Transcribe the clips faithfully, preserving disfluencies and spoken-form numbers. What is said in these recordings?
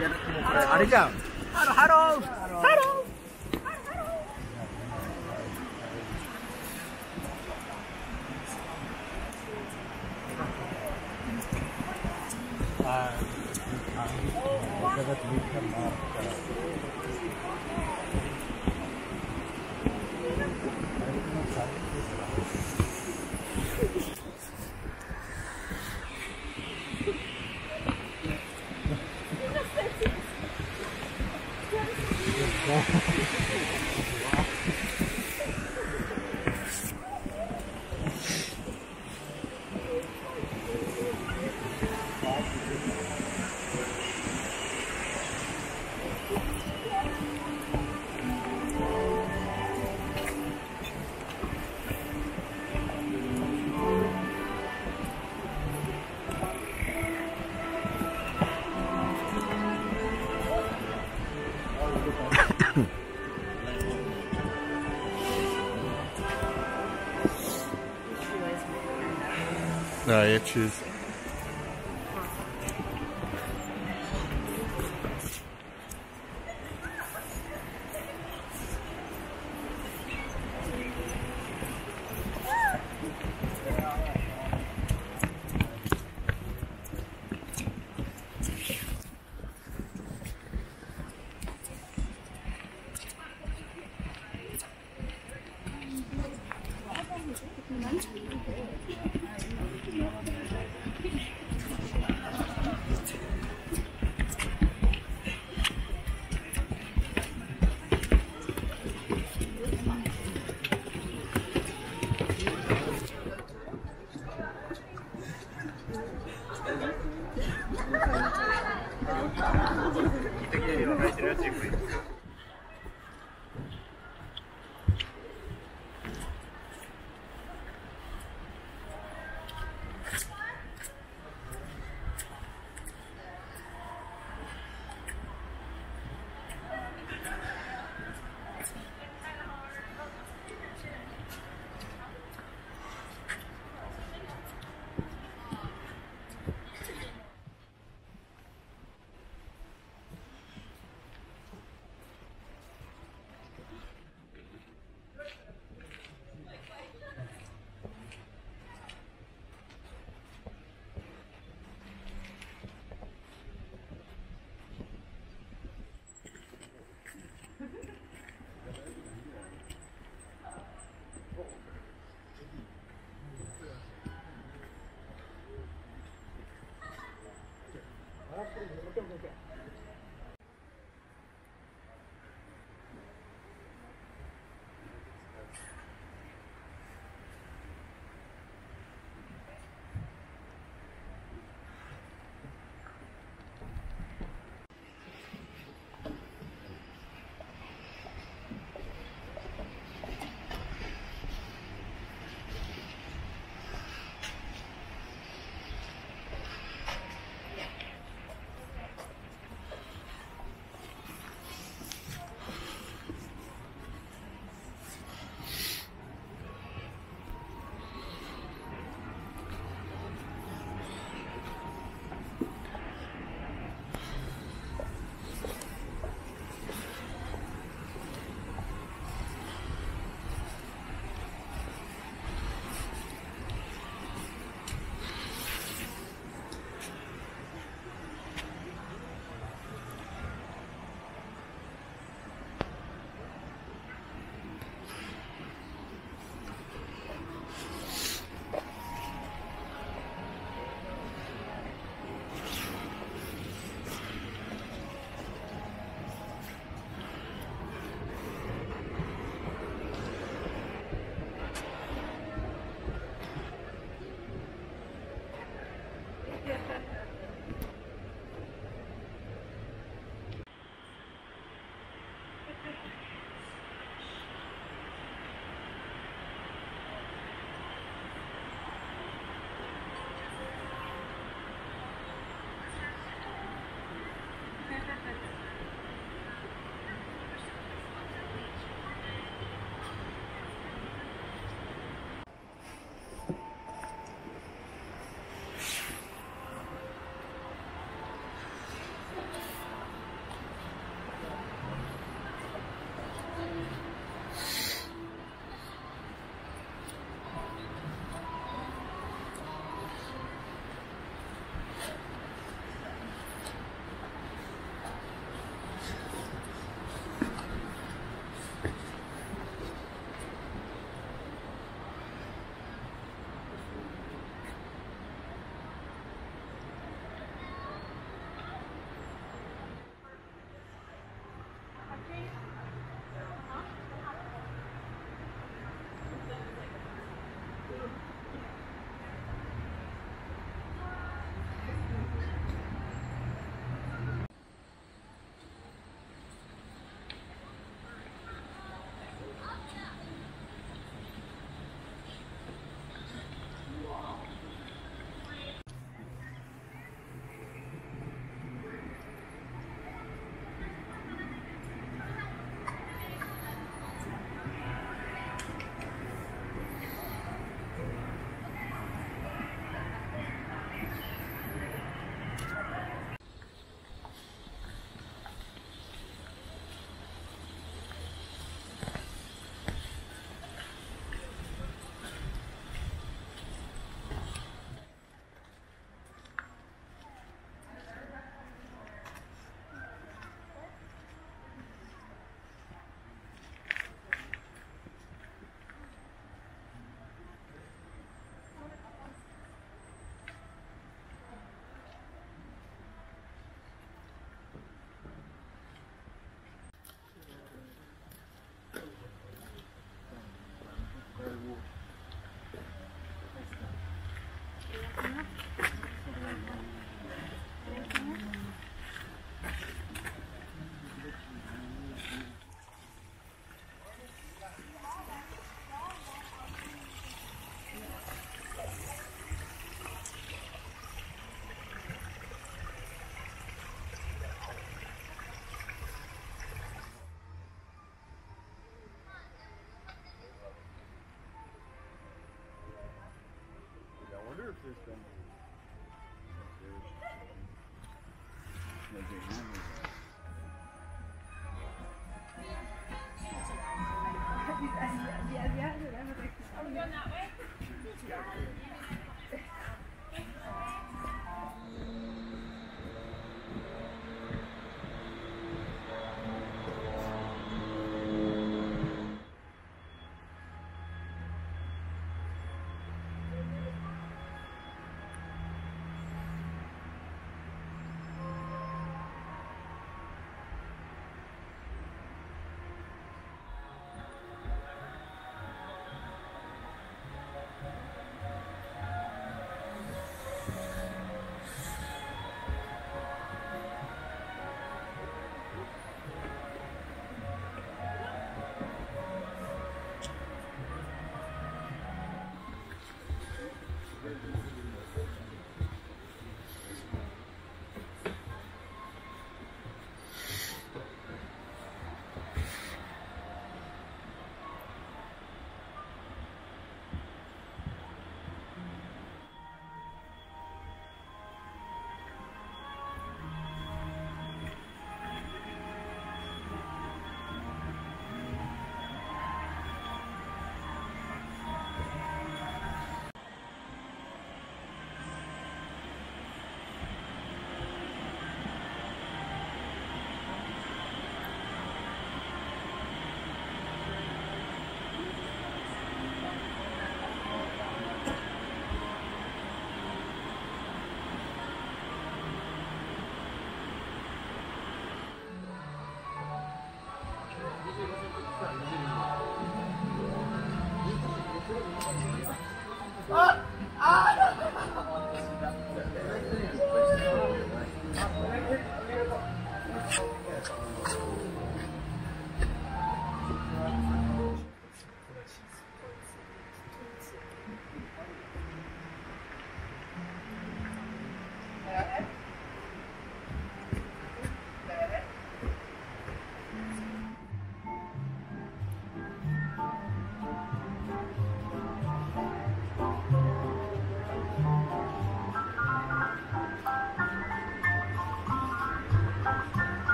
Arigato. Haru, haru, haru. Ah, é cheese.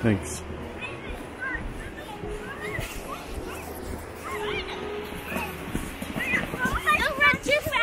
Thanks. Don't run too fast.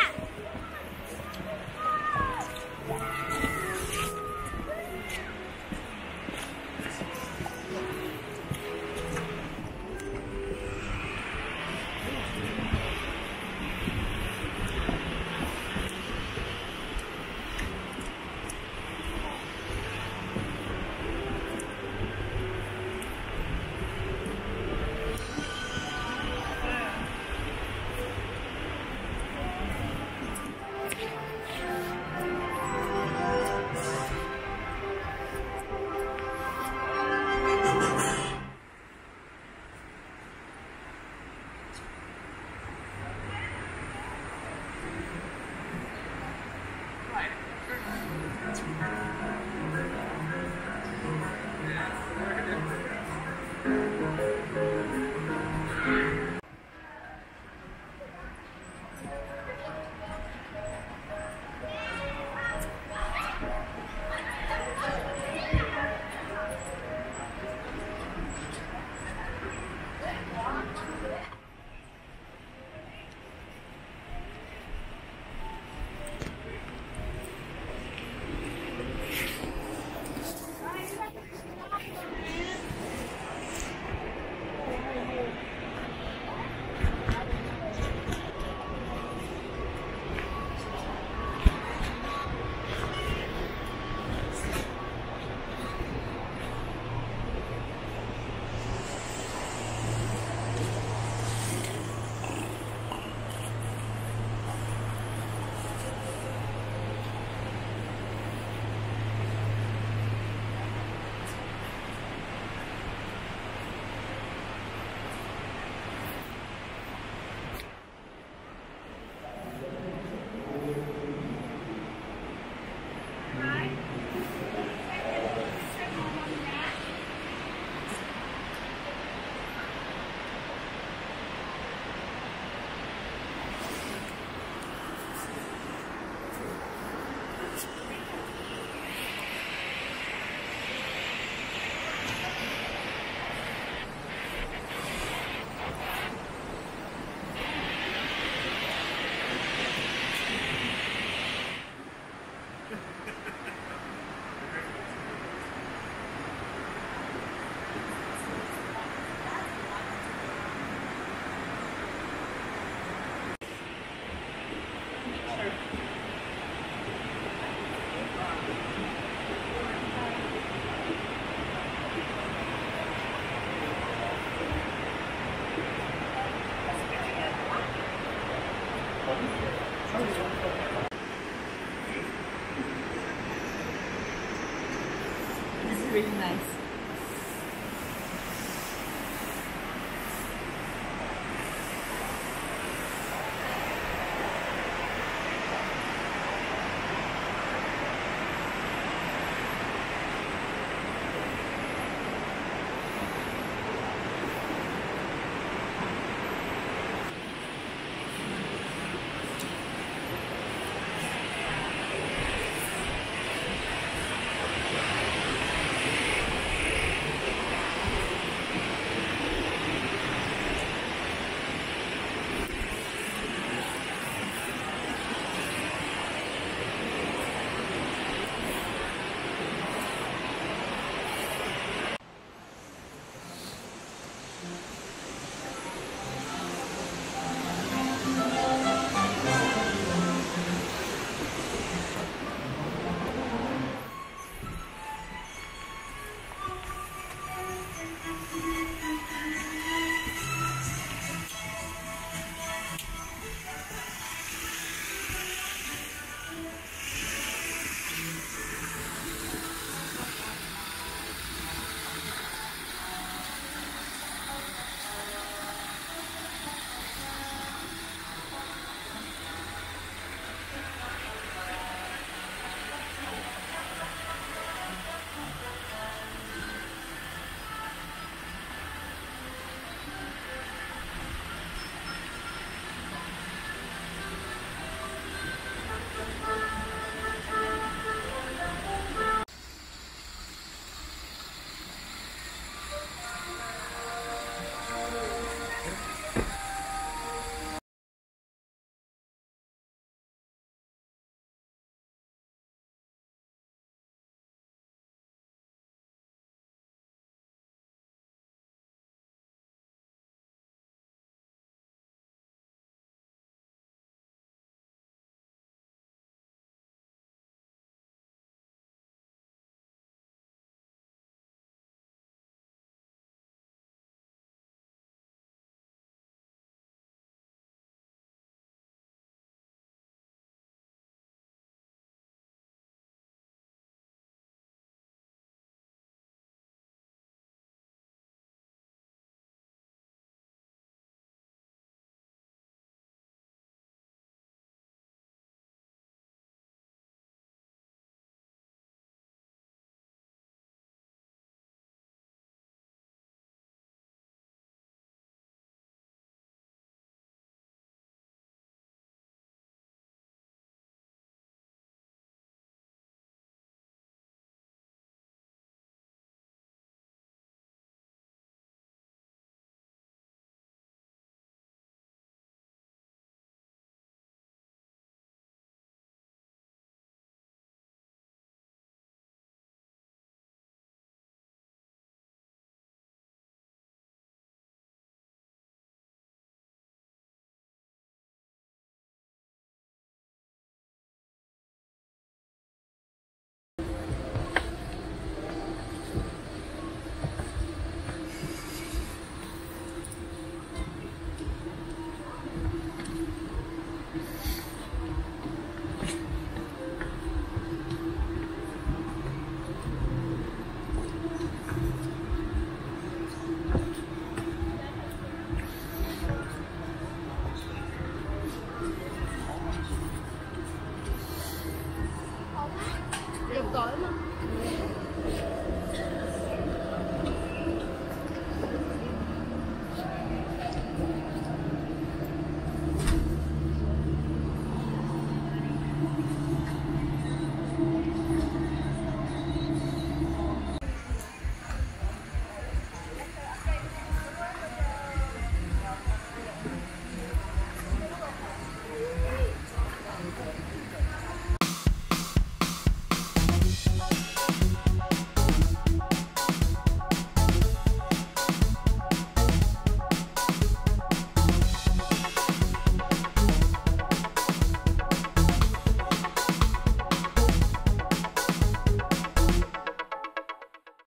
really nice.